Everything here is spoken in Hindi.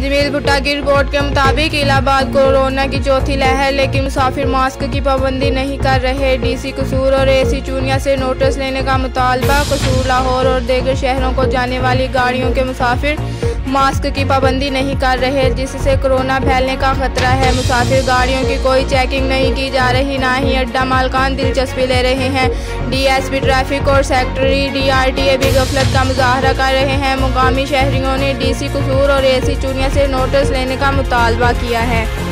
जमील भुट्टा की रिपोर्ट के मुताबिक इलाहाबाद कोरोना की चौथी लहर, लेकिन मुसाफिर मास्क की पाबंदी नहीं कर रहे। डीसी कसूर और एसी चूनिया से नोटिस लेने का मुतालबा। कसूर, लाहौर और दीगर शहरों को जाने वाली गाड़ियों के मुसाफिर मास्क की पाबंदी नहीं कर रहे, जिससे कोरोना फैलने का खतरा है। मुसाफिर गाड़ियों की कोई चेकिंग नहीं की जा रही, ना ही अड्डा मालकान दिलचस्पी ले रहे हैं। डीएसपी ट्रैफिक और सेक्रेटरी डीआरटीए भी गफलत का मुजाहरा कर रहे हैं। मुकामी शहरियों ने डीसी कसूर और एसी चूनिया से नोटिस लेने का मुतालबा किया है।